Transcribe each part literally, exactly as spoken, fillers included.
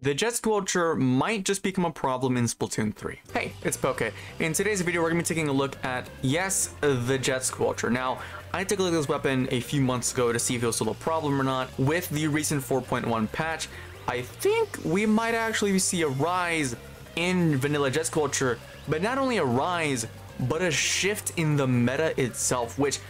The Jet Squelcher might just become a problem in Splatoon three. Hey, it's Poke. In today's video, we're going to be taking a look at, yes, the Jet Squelcher. Now, I took a look at this weapon a few months ago to see if it was still a problem or not. With the recent four point one patch, I think we might actually see a rise in vanilla Jet Squelcher, but not only a rise, but a shift in the meta itself, which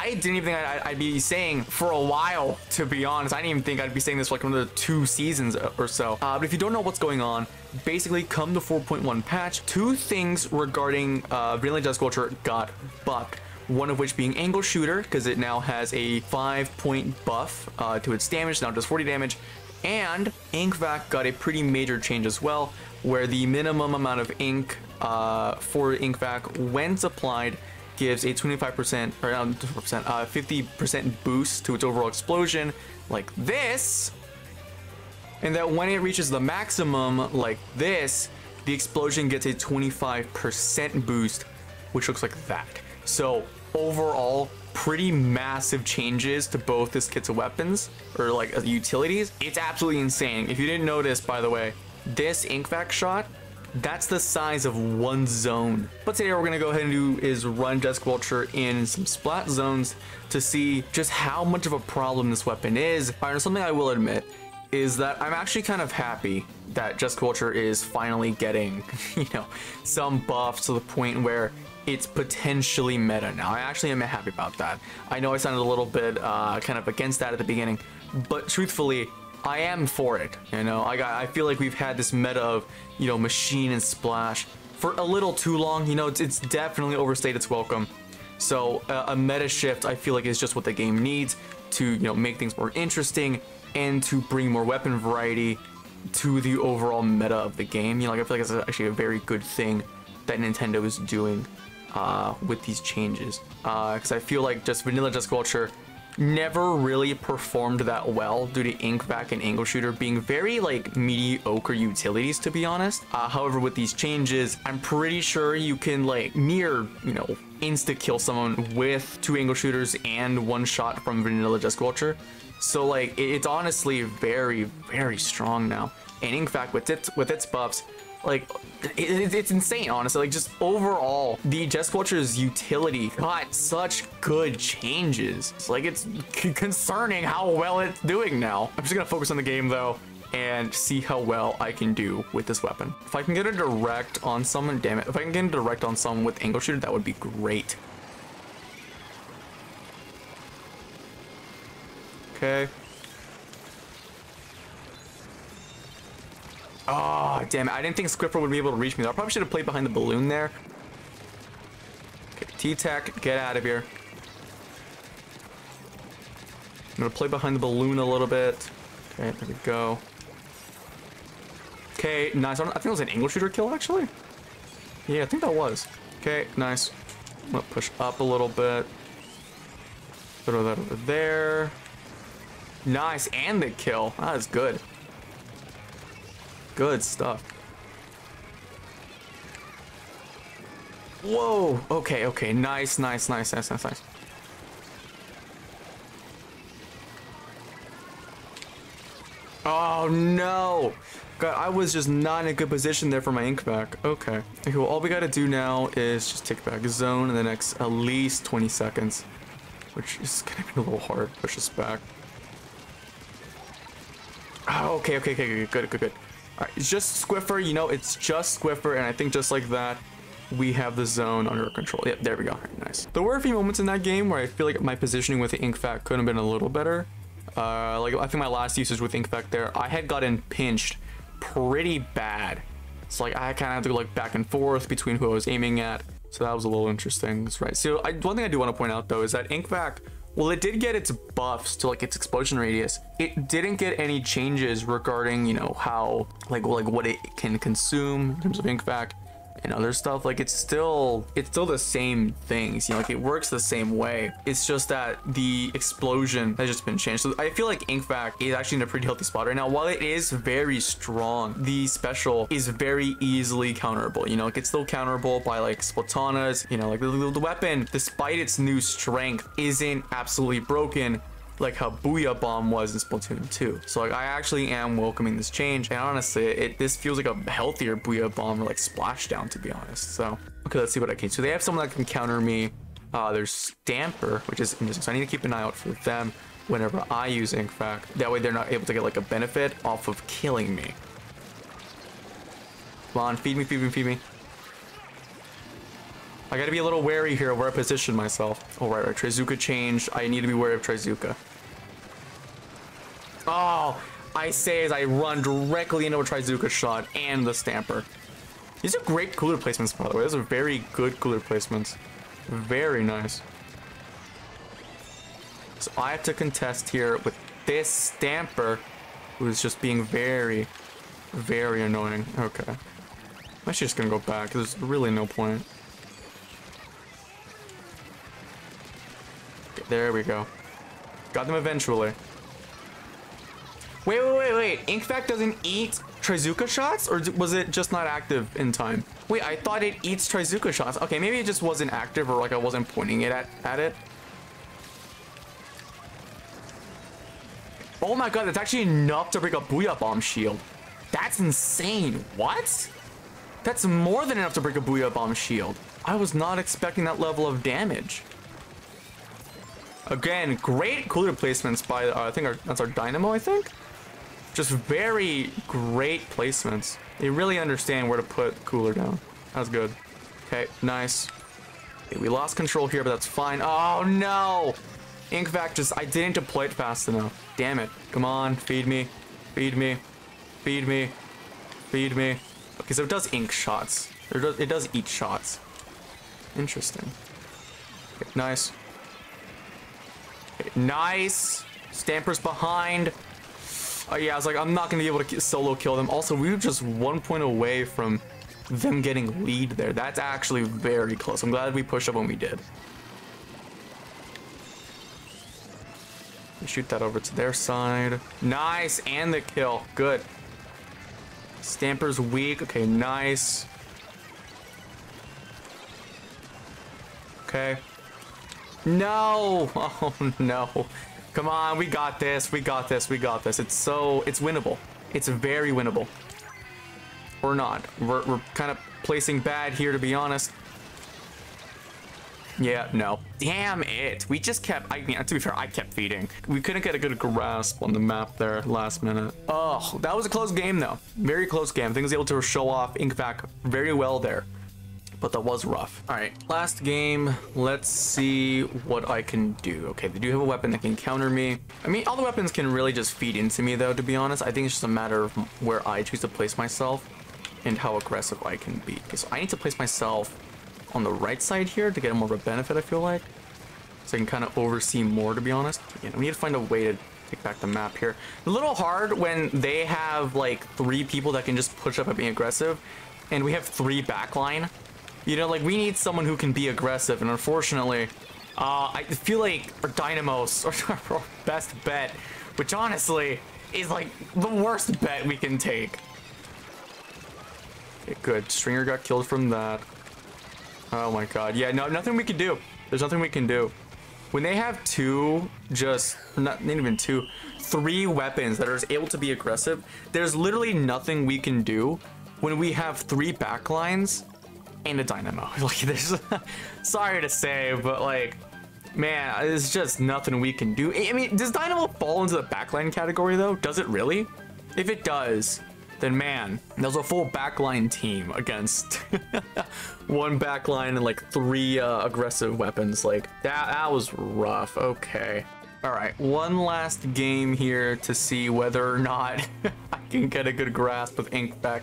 I didn't even think I'd be saying for a while, to be honest. I didn't even think I'd be saying this for like another two seasons or so. Uh, but if you don't know what's going on, basically come the four point one patch, two things regarding uh, vanilla Jet Squelcher got buffed. One of which being Angle Shooter, because it now has a five point buff uh, to its damage, now it does forty damage. And Inkvac got a pretty major change as well, where the minimum amount of ink uh, for Inkvac when supplied gives a twenty-five percent or not twenty-five percent, uh, fifty percent boost to its overall explosion, like this, and that when it reaches the maximum, like this, the explosion gets a twenty-five percent boost, which looks like that. So overall, pretty massive changes to both this kit's weapons or like utilities. It's absolutely insane. If you didn't notice, by the way, this Inkvac shot, that's the size of one zone. But today what we're gonna go ahead and do is run Jet Squelcher in some splat zones to see just how much of a problem this weapon is. Alright, something I will admit is that I'm actually kind of happy that Jet Squelcher is finally getting, you know, some buff to the point where it's potentially meta now. I actually am happy about that. I know I sounded a little bit uh, kind of against that at the beginning, but truthfully, I am for it. You know, I got, I feel like we've had this meta of, you know, machine and splash for a little too long. You know, it's, it's definitely overstayed its welcome. So uh, a meta shift, I feel like, is just what the game needs to, you know, make things more interesting and to bring more weapon variety to the overall meta of the game. You know, like, I feel like it's actually a very good thing that Nintendo is doing uh, with these changes. Uh, 'cause I feel like just vanilla Jet Squelcher never really performed that well due to Inkvac and Angle Shooter being very like mediocre utilities, to be honest. Uh, however, with these changes, I'm pretty sure you can like near, you know, insta kill someone with two Angle Shooters and one shot from vanilla Jet Squelcher. So like it's honestly very, very strong now. And Inkvac with its with its buffs, like it, it's insane, honestly. Like just overall, the Jet Squelcher's utility got such good changes. It's like it's concerning how well it's doing now. I'm just gonna focus on the game though and see how well I can do with this weapon. If I can get a direct on someone, damn it! If I can get a direct on someone with Angle Shooter, that would be great. Okay. Oh, damn it. I didn't think Squipper would be able to reach me. I probably should have played behind the balloon there. Okay, T-Tac, get out of here. I'm going to play behind the balloon a little bit. Okay, there we go. Okay, nice. I think that was an Angle Shooter kill, actually. Yeah, I think that was. Okay, nice. I'm going to push up a little bit. Throw that over there. Nice, and the kill. That is good. Good stuff. Whoa. Okay, okay. Nice, nice, nice, nice, nice, nice. Oh, no. God, I was just not in a good position there for my Inkvac. Okay. Okay, well, all we got to do now is just take back zone in the next at least twenty seconds, which is going to be a little hard. Push this back. Oh, okay, okay, okay, good, good, good. good. Alright, it's just Squiffer, you know, it's just Squiffer, and I think just like that, we have the zone under control. Yep, there we go. Right, nice. There were a few moments in that game where I feel like my positioning with Inkvac could have been a little better. Uh, like, I think my last usage with Inkvac there, I had gotten pinched pretty bad. It's like, I kind of had to go, like, back and forth between who I was aiming at, so that was a little interesting. That's right. So, I, one thing I do want to point out, though, is that Inkvac, well, it did get its buffs to like its explosion radius. It didn't get any changes regarding, you know, how like well, like what it can consume in terms of Inkvac and other stuff. Like it's still it's still the same things. You know, like it works the same way. It's just that the explosion has just been changed. So I feel like Inkvac is actually in a pretty healthy spot right now. While it is very strong, the special is very easily counterable. You know, like it's still counterable by like Splatanas. You know, like the, the weapon, despite its new strength, isn't absolutely broken. like how Booyah Bomb was in Splatoon two. So like I actually am welcoming this change, and honestly it this feels like a healthier Booyah Bomb or like Splashdown, to be honest. So okay, let's see what I can. So they have someone that can counter me. Uh, there's Stamper, which is interesting, so I need to keep an eye out for them whenever I use Inkvac. That way they're not able to get like a benefit off of killing me. Come on, feed me, feed me, feed me. I gotta be a little wary here of where I position myself. All right, right, Tri-Zooka changed. I need to be wary of Tri-Zooka. Oh, I say as I run directly into a Tri-Zooka shot and the Stamper. These are great cooler placements, by the way. Those are very good cooler placements. Very nice. So I have to contest here with this Stamper, who is just being very, very annoying. Okay. I'm actually just gonna go back. There's really no point. There we go. Got them eventually. Wait, wait, wait, wait. Inkvac doesn't eat Tri-Zooka shots? Or was it just not active in time? Wait, I thought it eats Tri-Zooka shots. Okay, maybe it just wasn't active, or like I wasn't pointing it at, at it. Oh my god, that's actually enough to break a Booyah Bomb shield. That's insane. What? That's more than enough to break a Booyah Bomb shield. I was not expecting that level of damage. Again, great cooler placements by, uh, I think our, that's our Dynamo, I think. Just very great placements. They really understand where to put cooler down. That was good. Okay, nice. Okay, we lost control here, but that's fine. Oh, no! Inkvac just, I didn't deploy it fast enough. Damn it. Come on, feed me. Feed me. Feed me. Feed me. Okay, so it does ink shots. It does, it does eat shots. Interesting. Okay, nice. Nice. Stamper's behind. Oh yeah, I was like, I'm not gonna be able to solo kill them. Also, we were just one point away from them getting lead there. That's actually very close. I'm glad we pushed up when we did. We shoot that over to their side. Nice, and the kill. Good. Stamper's weak. Okay, nice. Okay. No! Oh no. Come on, we got this, we got this, we got this. It's so, it's winnable. It's very winnable. Or not. We're, we're kind of placing bad here, to be honest. Yeah, no. Damn it. We just kept, I mean, to be fair, I kept feeding. We couldn't get a good grasp on the map there last minute. Oh, that was a close game though. Very close game. I think I was able to show off Inkvac very well there. But that was rough. All right, last game. Let's see what I can do. Okay, they do have a weapon that can counter me. I mean, all the weapons can really just feed into me though, to be honest. I think it's just a matter of where I choose to place myself and how aggressive I can be. Okay, so I need to place myself on the right side here to get more of a benefit, I feel like. So I can kind of oversee more, to be honest. Again, we need to find a way to take back the map here. A little hard when they have like three people that can just push up and be aggressive, and we have three backline. You know, like, we need someone who can be aggressive, and unfortunately, uh, I feel like our Dynamos are our best bet, which honestly is, like, the worst bet we can take. Okay, good. Stringer got killed from that. Oh my god. Yeah, no, nothing we can do. There's nothing we can do. When they have two, just, not, not even two, three weapons that are able to be aggressive, there's literally nothing we can do when we have three backlines and a Dynamo. Like, there's sorry to say, but like, man, there's just nothing we can do. I mean, does Dynamo fall into the backline category though? Does it really? If it does, then man, there's a full backline team against one backline and like three uh, aggressive weapons. Like that, that was rough. Okay. All right, one last game here to see whether or not I can get a good grasp of Inkvac.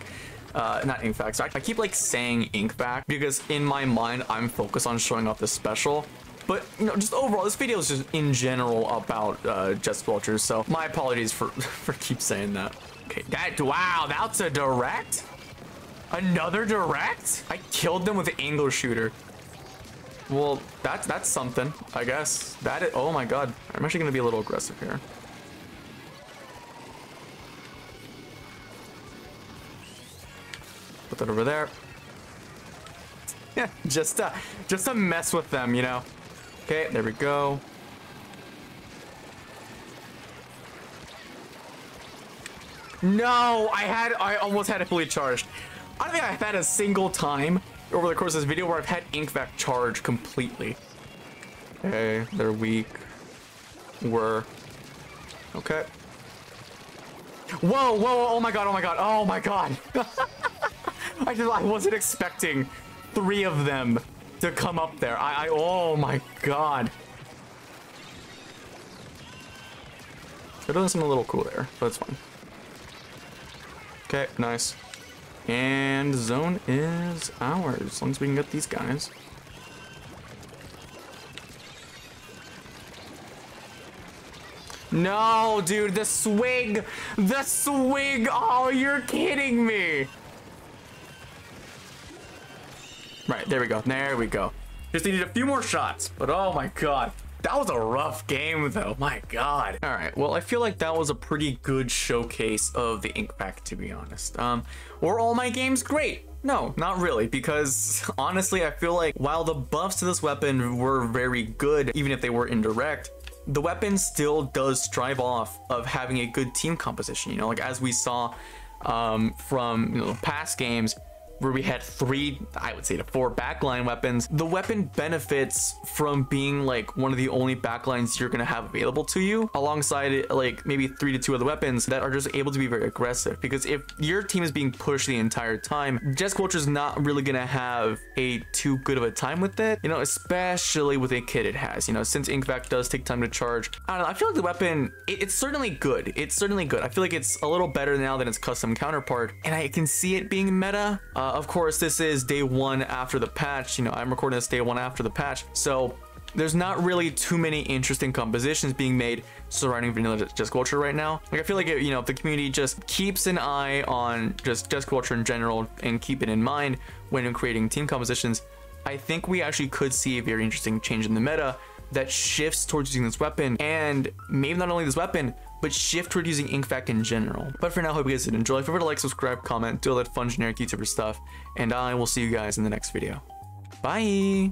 Uh, not Inkvac. So I, I keep like saying Inkvac because in my mind I'm focused on showing off the special, but you know, just overall this video is just in general about uh, Jet Squelcher. So my apologies for for keep saying that. Okay, that wow, that's a direct, another direct. I killed them with the Angle Shooter. Well, that's that's something, I guess. That is, oh my god, I'm actually gonna be a little aggressive here. Put that over there. Yeah, just uh just to mess with them, you know. Okay, there we go. No, I had, I almost had it fully charged. I don't think I've had a single time over the course of this video where I've had Inkvac charge completely. Okay, they're weak. We're okay. Whoa, whoa, whoa, oh my god, oh my god, oh my god. I just, I wasn't expecting three of them to come up there. I, I, oh my god. It doesn't seem a little cool there, but it's fine. Okay, nice. And zone is ours, as long as we can get these guys. No, dude, the swig, the swig. Oh, you're kidding me. Right, there we go, there we go. Just needed a few more shots, but oh my god. That was a rough game though, my god. All right, well, I feel like that was a pretty good showcase of the Inkvac, to be honest. Um, were all my games great? No, not really, because honestly, I feel like while the buffs to this weapon were very good, even if they were indirect, the weapon still does strive off of having a good team composition. You know, like as we saw um, from you know, past games, where we had three, I would say to four backline weapons, the weapon benefits from being like one of the only backlines you're gonna have available to you, alongside like maybe three to two other weapons that are just able to be very aggressive. Because if your team is being pushed the entire time, Jet Squelcher's not really gonna have a too good of a time with it, you know, especially with a kit it has, you know, since Inkvac does take time to charge. I don't know, I feel like the weapon, it, it's certainly good. It's certainly good. I feel like it's a little better now than its custom counterpart, and I can see it being meta. Um, Uh, of course, this is day one after the patch. You know, I'm recording this day one after the patch, so there's not really too many interesting compositions being made surrounding vanilla Jet Squelcher right now. Like, I feel like, it, you know, if the community just keeps an eye on just Jet Squelcher in general and keep it in mind when creating team compositions, I think we actually could see a very interesting change in the meta that shifts towards using this weapon, and maybe not only this weapon, but shift toward using Inkvac in general. But for now, I hope you guys did enjoy. Feel free to like, subscribe, comment, do all that fun generic YouTuber stuff, and I will see you guys in the next video. Bye!